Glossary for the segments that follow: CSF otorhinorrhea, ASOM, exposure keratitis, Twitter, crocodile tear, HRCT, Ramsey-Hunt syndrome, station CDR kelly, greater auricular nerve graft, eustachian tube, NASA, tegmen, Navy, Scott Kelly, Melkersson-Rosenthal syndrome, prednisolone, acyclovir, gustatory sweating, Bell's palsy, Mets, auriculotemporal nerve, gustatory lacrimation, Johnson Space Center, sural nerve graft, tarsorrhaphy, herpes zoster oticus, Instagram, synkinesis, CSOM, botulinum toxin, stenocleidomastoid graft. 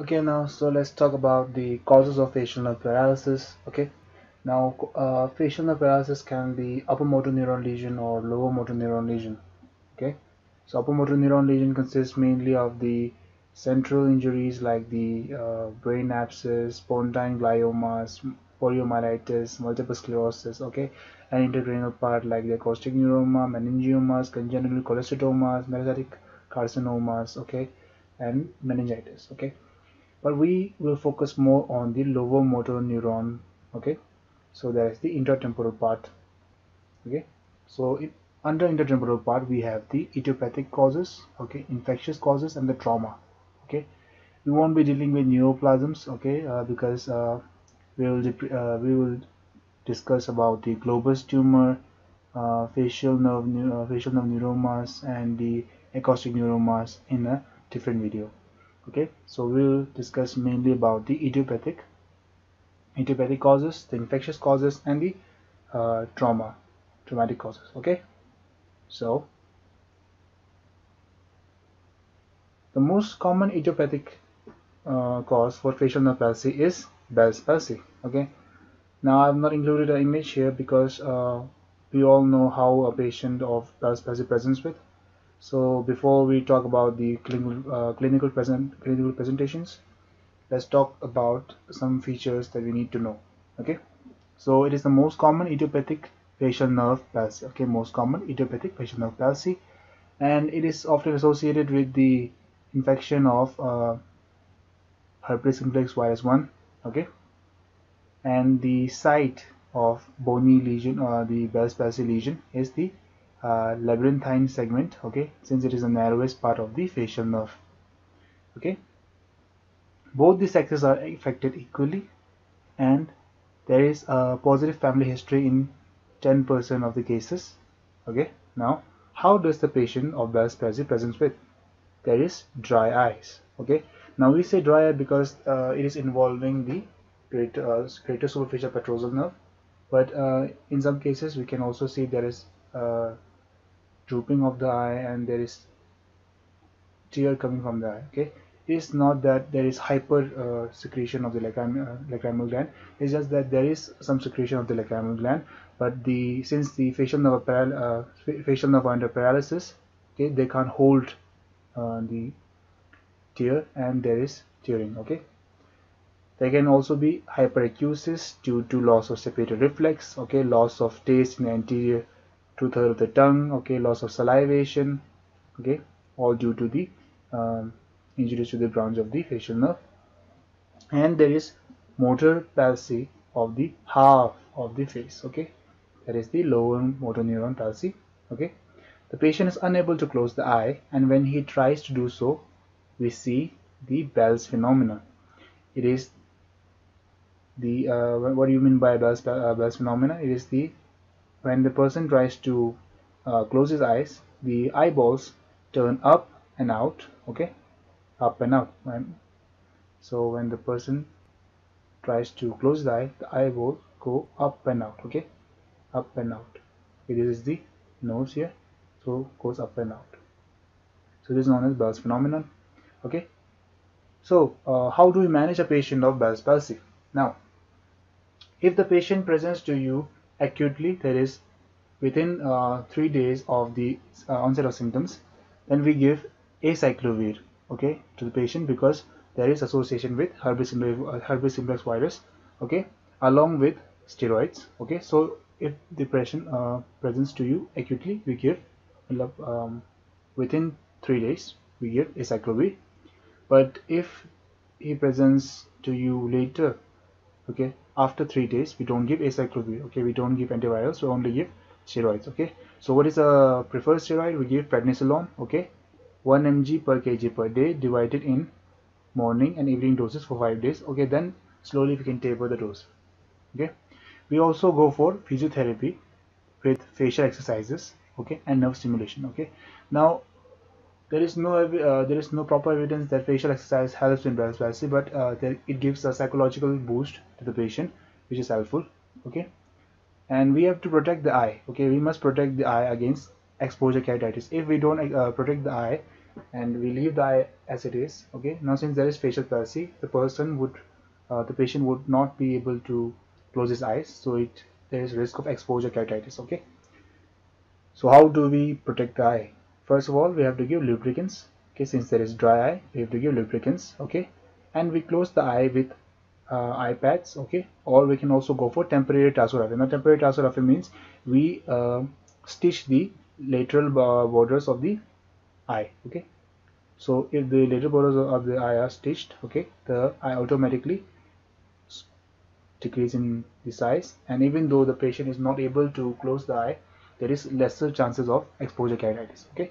Okay, now so let's talk about the causes of facial nerve paralysis. Okay, now facial nerve paralysis can be upper motor neuron lesion or lower motor neuron lesion. Okay, so upper motor neuron lesion consists mainly of the central injuries like the brain abscess, pontine gliomas, poliomyelitis, multiple sclerosis, okay, and intracranial part like the acoustic neuroma, meningiomas, congenital cholesteatomas, metastatic carcinomas, okay, and meningitis, okay. But we will focus more on the lower motor neuron, okay. So there is the intertemporal part, okay. So under intertemporal part we have the idiopathic causes, okay, infectious causes, and the trauma, okay. We won't be dealing with neoplasms, okay, because we will discuss about the globus tumor, facial nerve neuromas, and the acoustic neuromas in a different video. Okay, so we'll discuss mainly about the idiopathic causes, the infectious causes, and the traumatic causes. Okay, so the most common idiopathic cause for facial nerve palsy is Bell's palsy. Okay, now I've not included an image here because we all know how a patient of Bell's palsy presents with. So before we talk about the clinical presentations, let's talk about some features that we need to know. Okay, so it is the most common idiopathic facial nerve palsy. Okay, most common idiopathic facial nerve palsy, and it is often associated with the infection of herpes simplex virus 1. Okay, and the site of bony lesion or the Bell's palsy lesion is the labyrinthine segment, okay, since it is the narrowest part of the facial nerve. Okay, both the sexes are affected equally, and there is a positive family history in 10% of the cases. Okay, now how does the patient of Bell's palsy presents with? There is dry eyes. Okay, now we say dry eye because it is involving the greater superficial petrosal nerve, but in some cases we can also see there is drooping of the eye and there is tear coming from the eye. Okay, it's not that there is hyper secretion of the lacrimal gland. It's just that there is some secretion of the lacrimal gland, but since the facial nerve under paralysis, okay, they can't hold the tear and there is tearing. Okay, there can also be hyperacusis due to loss of secretory reflex, okay, loss of taste in the anterior two-thirds of the tongue, okay, loss of salivation, okay, all due to the injuries to the branch of the facial nerve. And there is motor palsy of the half of the face, okay, that is the lower motor neuron palsy. Okay, the patient is unable to close the eye, and when he tries to do so, we see the Bell's phenomenon. It is the what do you mean by Bell's phenomenon? It is the when the person tries to close his eyes, the eyeballs turn up and out, okay, up and out. So when the person tries to close the eye, the eyeballs go up and out, okay, up and out. Okay, this is the nose here, so goes up and out. So this is known as Bell's phenomenon. Okay, so how do we manage a patient of Bell's palsy? Now, if the patient presents to you acutely, that is within 3 days of the onset of symptoms, then we give acyclovir, okay, to the patient because there is association with herpes simplex virus, okay, along with steroids. Okay, so if depression presents to you acutely, we give within 3 days we give acyclovir. But if he presents to you later, okay, after 3 days, we don't give acyclovir. Okay, we don't give antivirals, we only give steroids. Okay, so what is a preferred steroid? We give prednisolone, okay, 1 mg per kg per day divided in morning and evening doses for 5 days. Okay, then slowly we can taper the dose. Okay, we also go for physiotherapy with facial exercises, okay, and nerve stimulation. Okay, now there is no proper evidence that facial exercise helps in Bell's palsy, but it gives a psychological boost to the patient, which is helpful. Okay, and we have to protect the eye. Okay, we must protect the eye against exposure keratitis. If we don't protect the eye, and we leave the eye as it is. Okay, now since there is facial palsy, the patient would not be able to close his eyes, so there is risk of exposure keratitis. Okay, so how do we protect the eye? First of all, we have to give lubricants. Okay, since there is dry eye, we have to give lubricants. Okay, and we close the eye with eye pads. Okay, or we can also go for temporary tarsorrhaphy. Now temporary tarsorrhaphy means we stitch the lateral borders of the eye. Okay, so if the lateral borders of the eye are stitched, okay, the eye automatically decrease in the size, and even though the patient is not able to close the eye, there is lesser chances of exposure keratitis. Okay,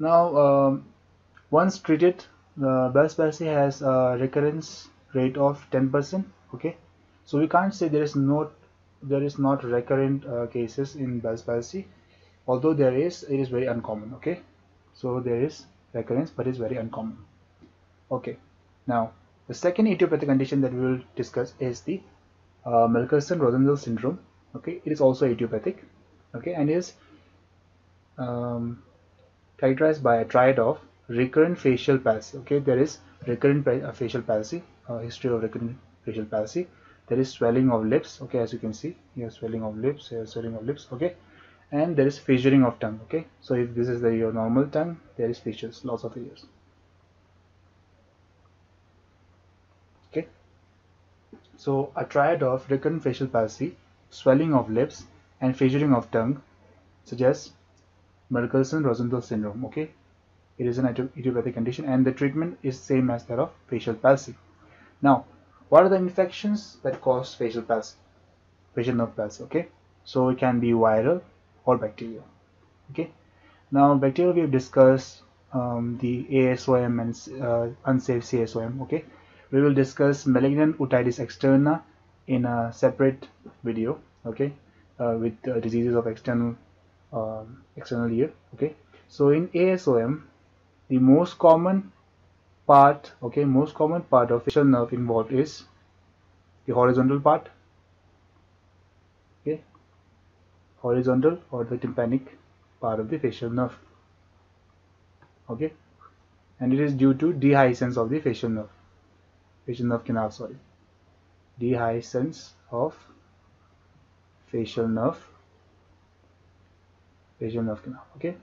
now once treated, the Bell's palsy has a recurrence rate of 10%. Okay, so we can't say there is not recurrent cases in Bell's palsy, although it is very uncommon. Okay, so there is recurrence, but it's very uncommon. Okay, now the second etiopathic condition that we will discuss is the Melkersson-Rosenthal syndrome. Okay, it is also etiopathic. Okay, and is characterized by a triad of recurrent facial palsy. Okay, there is recurrent facial palsy, history of recurrent facial palsy. There is swelling of lips. Okay, as you can see, here swelling of lips, here swelling of lips. Okay, and there is fissuring of tongue. Okay, so if this is your normal tongue, there is fissures, lots of fissures. Okay, so a triad of recurrent facial palsy, swelling of lips, and fissuring of tongue suggests Melkersson-Rosenthal syndrome. Okay, it is an idiopathic condition, and the treatment is same as that of facial palsy. Now, what are the infections that cause facial palsy, facial nerve palsy? Okay, so it can be viral or bacterial. Okay, now bacterial we have discussed the ASOM and unsafe CSOM. Okay, we will discuss malignant otitis externa in a separate video. Okay, with diseases of external ear. Okay, so in ASOM, the most common part, okay, most common part of facial nerve involved is the horizontal part. Okay, horizontal or the tympanic part of the facial nerve. Okay, and it is due to dehiscence of the facial nerve canal. Dehiscence of facial nerve canal. Okay,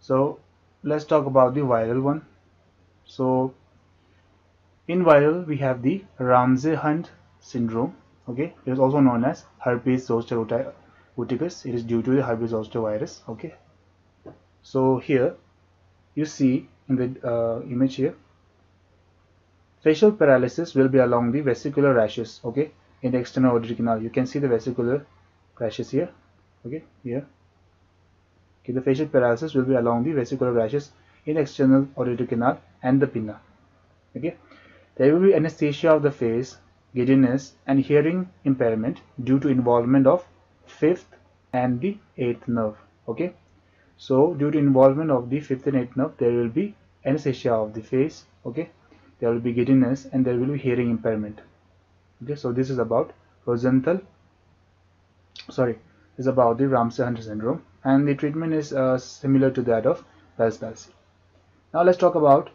so let's talk about the viral one. So in viral we have the Ramsey-Hunt syndrome. Okay, it is also known as herpes zoster oticus. It is due to the herpes zoster virus. Okay, so here you see in the image here, facial paralysis will be along the vesicular rashes. Okay, in the external auditory canal, you can see the vesicular rashes here. Okay, here. Okay, the facial paralysis will be along the vesicular rashes in external auditory canal and the pinna. Okay, there will be anesthesia of the face, giddiness, and hearing impairment due to involvement of 5th and the 8th nerve. Okay, so due to involvement of the 5th and 8th nerve, there will be anesthesia of the face. Okay, there will be giddiness and there will be hearing impairment. Okay, so this is about the Ramsey-Hunt syndrome, and the treatment is similar to that of Bell's palsy. Now let's talk about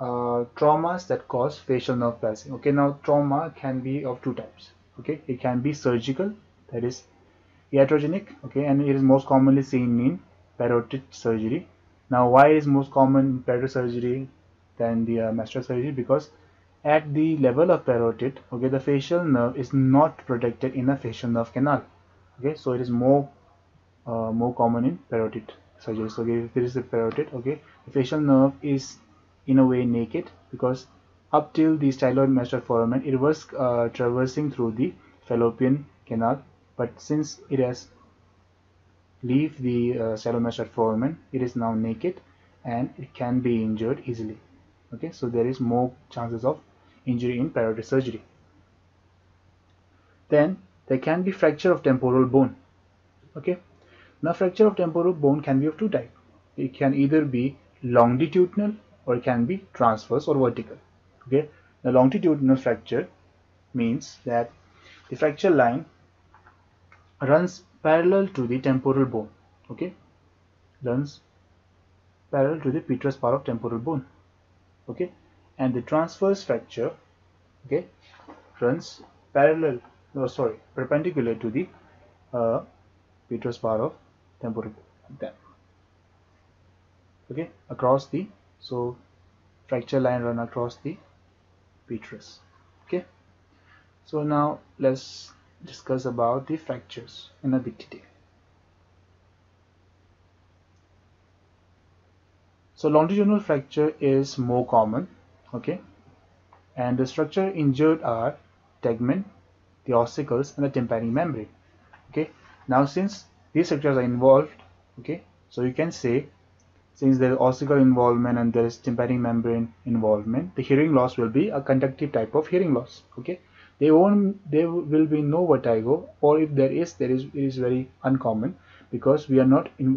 traumas that cause facial nerve palsy. Okay, now trauma can be of two types. Okay, it can be surgical, that is iatrogenic. Okay, and it is most commonly seen in parotid surgery. Now why is most common in parotid surgery than the masseter surgery? Because at the level of parotid, okay, the facial nerve is not protected in a facial nerve canal. Okay, so it is more common in parotid surgery. So okay, if there is a parotid, okay, the facial nerve is in a way naked, because up till the styloid masseter foramen, it was traversing through the fallopian canal, but since it has left the styloid masseter foramen, it is now naked and it can be injured easily. Okay, so there is more chances of injury in parotid surgery. Then there can be fracture of temporal bone. Okay, now fracture of temporal bone can be of two types. It can either be longitudinal or it can be transverse or vertical. Okay, the longitudinal fracture means that the fracture line runs parallel to the temporal bone. Okay, runs parallel to the petrous part of temporal bone. Okay, and the transverse fracture, okay, runs parallel, no, sorry, perpendicular to the petrous part of temporal bone. Okay, across the, so fracture line run across the petrous. Okay, so now let's discuss about the fractures in a bit detail. So longitudinal fracture is more common, okay, and the structure injured are tegmen, the ossicles, and the tympanic membrane. Okay, now since these structures are involved, okay, so you can say since there is ossicle involvement and there is tympanic membrane involvement, the hearing loss will be a conductive type of hearing loss. Okay, there will be no vertigo, or if there is, it is very uncommon, because we are not in,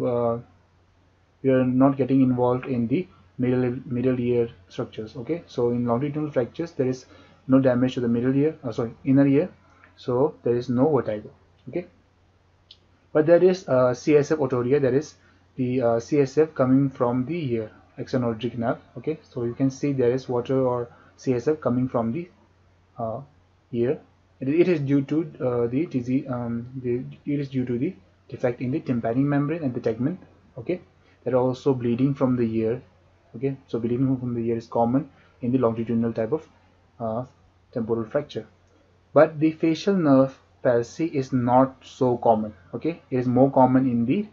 we are not getting involved in the middle ear structures. Okay, so in longitudinal fractures there is no damage to the middle ear, sorry, inner ear, so there is no vertigo. Okay, but there is CSF otorrhea, that is the CSF coming from the ear, external auditory canal. Okay, so you can see there is water or CSF coming from the ear. It is due to the disease. It is due to the defect in the tympanic membrane and the tegmen. Okay, there are also bleeding from the ear. Okay, so bleeding from the ear is common in the longitudinal type of temporal fracture. But the facial nerve palsy is not so common. Okay, it is more common in the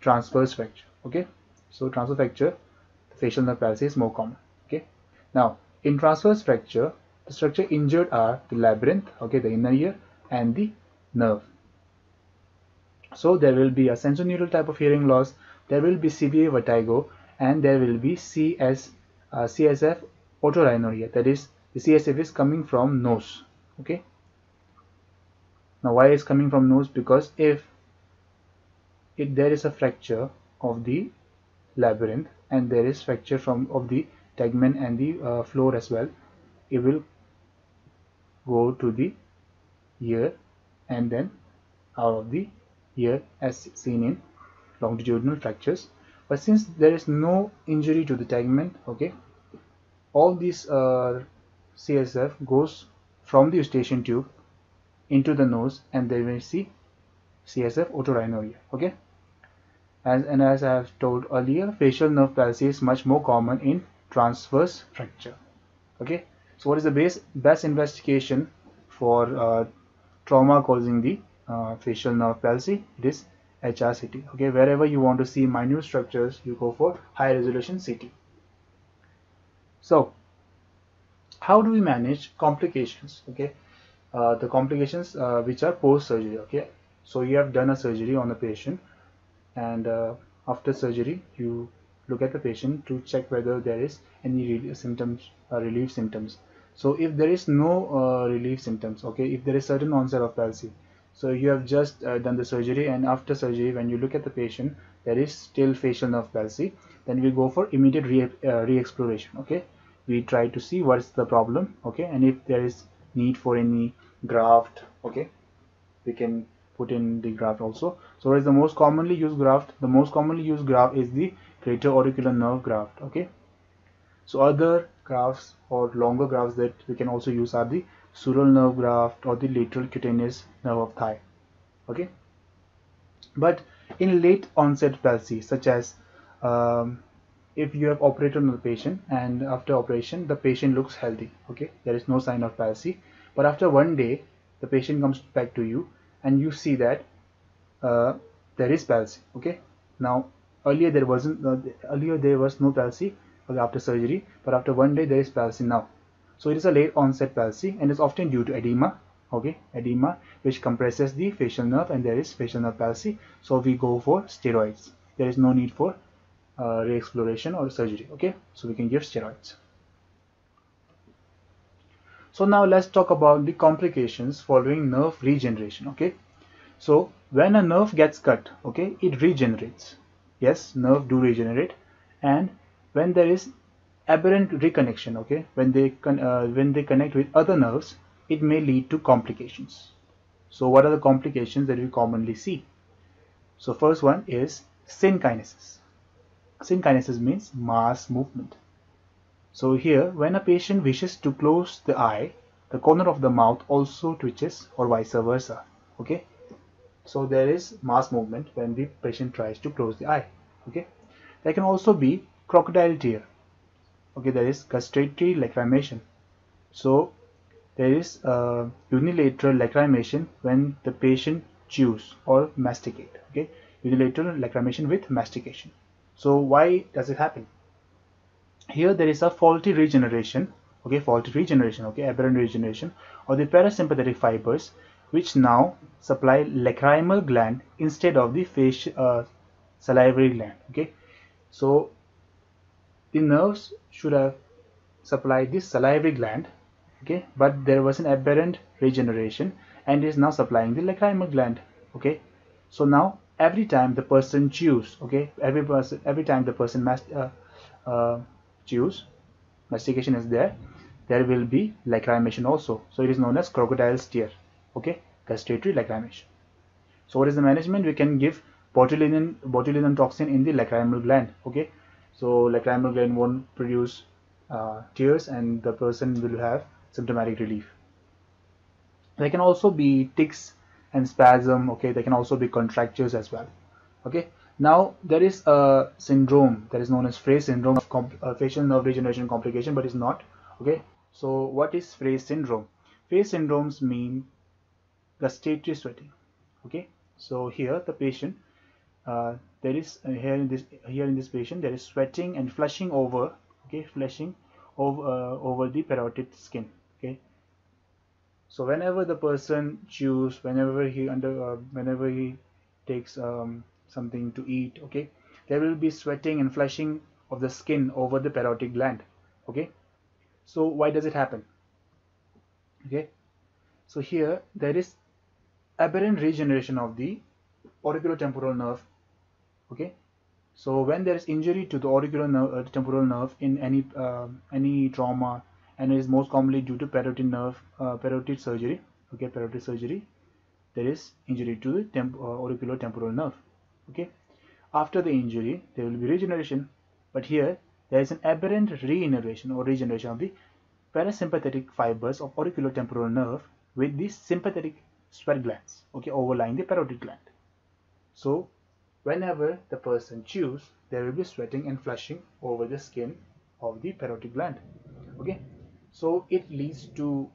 transverse fracture. Okay, so transverse fracture, the facial nerve palsy is more common. Okay, now in transverse fracture, the structure injured are the labyrinth, okay, the inner ear, and the nerve. So there will be a sensorineural type of hearing loss, there will be severe vertigo, and there will be CSF otorhinorrhea, that is, the CSF is coming from nose. Okay, now why is coming from nose? Because if there is a fracture of the labyrinth and there is fracture from of the tegmen and the floor as well, it will go to the ear and then out of the ear, as seen in longitudinal fractures. But since there is no injury to the tegmen, okay, all these CSF goes from the eustachian tube into the nose, and then we see CSF otorhinorrhea. Okay, as I have told earlier, facial nerve palsy is much more common in transverse fracture. Okay, so what is the best investigation for trauma causing the facial nerve palsy? It is HRCT. Okay, wherever you want to see minute structures, you go for high resolution CT. So how do we manage complications? Okay, the complications which are post surgery. Okay, so you have done a surgery on the patient, and after surgery you look at the patient to check whether there is any relief symptoms. So if there is no relief symptoms, okay, if there is certain onset of palsy, so you have just done the surgery, and after surgery when you look at the patient there is still facial nerve palsy, then we go for immediate re-exploration. Okay, we try to see what's the problem. Okay, and if there is need for any graft, okay, we can put in the graft also. So what is the most commonly used graft? The most commonly used graft is the greater auricular nerve graft. Okay, so other grafts or longer grafts that we can also use are the sural nerve graft or the lateral cutaneous nerve of thigh. Okay, but in late onset palsy, such as if you have operated on the patient and after operation the patient looks healthy, okay, there is no sign of palsy, but after one day the patient comes back to you and you see that there is palsy. Okay, now earlier there was no palsy after surgery, but after one day there is palsy now. So it is a late onset palsy and is often due to edema. Okay, edema which compresses the facial nerve, and there is facial nerve palsy, so we go for steroids. There is no need for re-exploration or surgery. Okay, so we can give steroids. So now let's talk about the complications following nerve regeneration. Okay, so when a nerve gets cut, okay, it regenerates. Yes, nerve do regenerate, and when there is aberrant reconnection, okay, when they connect with other nerves, it may lead to complications. So what are the complications that we commonly see? So first one is synkinesis. Synkinesis means mass movement. So here, when a patient wishes to close the eye, the corner of the mouth also twitches or vice versa. Okay. So there is mass movement when the patient tries to close the eye. Okay. There can also be crocodile tear. Okay, there is gustatory lacrimation. So there is unilateral lacrimation when the patient chews or masticate. Okay, unilateral lacrimation with mastication. So why does it happen? Here there is a faulty regeneration. Okay, faulty regeneration. Okay, aberrant regeneration of the parasympathetic fibers, which now supply lacrimal gland instead of the facial salivary gland. Okay, so the nerves should have supplied this salivary gland, okay, but there was an aberrant regeneration and is now supplying the lacrimal gland. Okay, so now every time the person chews, okay, every time the person chews, mastication is there, there will be lacrimation also. So it is known as crocodile's tear. Okay, gustatory lacrimation. So what is the management? We can give botulinum toxin in the lacrimal gland. Okay, so lacrimal gland won't produce tears and the person will have symptomatic relief. There can also be tics and spasm. Okay, there can also be contractures as well. Okay, now there is a syndrome that is known as Frey syndrome of facial nerve regeneration complication, but it's not. Okay, so what is Frey syndrome? Frey syndromes mean gustatory sweating. Okay, so here the patient here in this patient there is sweating and flushing over. Okay, flushing over the parotid skin. Okay, so whenever the person chews, whenever he takes something to eat, okay, there will be sweating and flushing of the skin over the parotid gland. Okay, so why does it happen? Okay, so here there is aberrant regeneration of the auriculotemporal nerve. Okay, so when there is injury to the auriculotemporal nerve in any trauma, and it is most commonly due to parotid surgery. Okay, parotid surgery, there is injury to the auriculotemporal nerve. Okay, after the injury there will be regeneration, but here there is an aberrant regeneration of the parasympathetic fibers of auriculotemporal nerve with the sympathetic sweat glands, okay, overlying the parotid gland. So whenever the person chews, there will be sweating and flushing over the skin of the parotid gland. Okay, so it leads to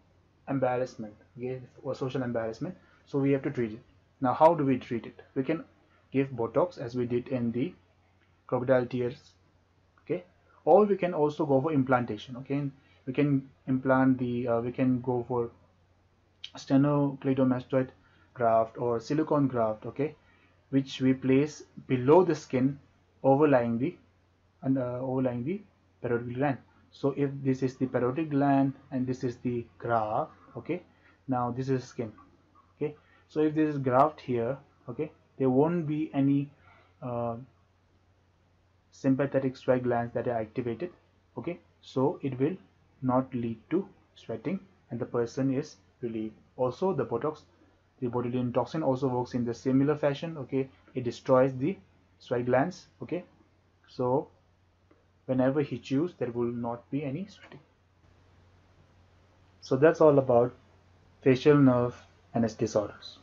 embarrassment, okay, or social embarrassment. So we have to treat it. Now, how do we treat it? We can give Botox as we did in the crocodile tears. Okay, or we can also go for implantation. Okay, we can implant the we can go for stenocleidomastoid graft or silicone graft. Okay, which we place below the skin, overlying the parotid gland. So if this is the parotid gland and this is the graft, okay, now this is skin. Okay, so if this is graft here, okay, there won't be any sympathetic sweat glands that are activated. Okay, so it will not lead to sweating and the person is relieved. Also the Botox, the botulinum toxin also works in the similar fashion. Okay, it destroys the sweat glands. Okay, so whenever he chews, there will not be any sweating. So that's all about facial nerve and its disorders.